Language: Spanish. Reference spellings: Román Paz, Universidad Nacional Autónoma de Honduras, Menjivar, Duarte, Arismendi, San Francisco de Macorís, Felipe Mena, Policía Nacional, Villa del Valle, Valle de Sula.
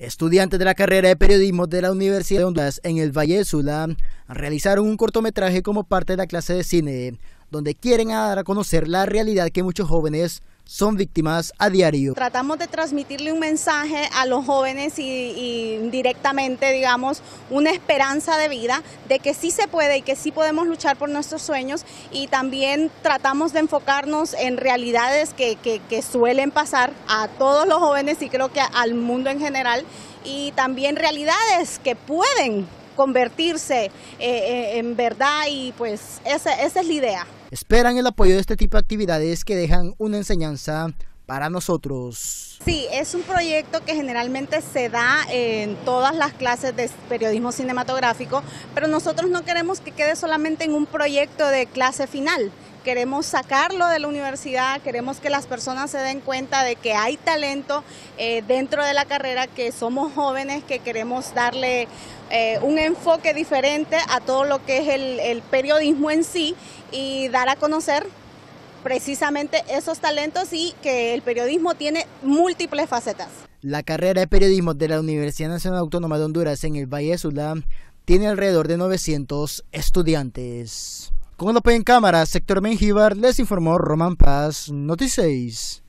Estudiantes de la carrera de periodismo de la Universidad de Honduras en el Valle de Sula realizaron un cortometraje como parte de la clase de cine, donde quieren dar a conocer la realidad que muchos jóvenes son víctimas a diario. Tratamos de transmitirle un mensaje a los jóvenes y directamente, digamos, una esperanza de vida, de que sí se puede y que sí podemos luchar por nuestros sueños, y también tratamos de enfocarnos en realidades que suelen pasar a todos los jóvenes y creo que al mundo en general, y también realidades que pueden convertirse en verdad, y pues esa es la idea. Esperan el apoyo de este tipo de actividades que dejan una enseñanza para nosotros. Sí, es un proyecto que generalmente se da en todas las clases de periodismo cinematográfico, pero nosotros no queremos que quede solamente en un proyecto de clase final. Queremos sacarlo de la universidad, queremos que las personas se den cuenta de que hay talento dentro de la carrera, que somos jóvenes, que queremos darle un enfoque diferente a todo lo que es el periodismo en sí, y dar a conocer precisamente esos talentos y que el periodismo tiene múltiples facetas. La carrera de periodismo de la Universidad Nacional Autónoma de Honduras en el Valle de Sula tiene alrededor de 900 estudiantes. Con el apoyo en cámara, sector Menjivar, les informó Román Paz, Noticias 6.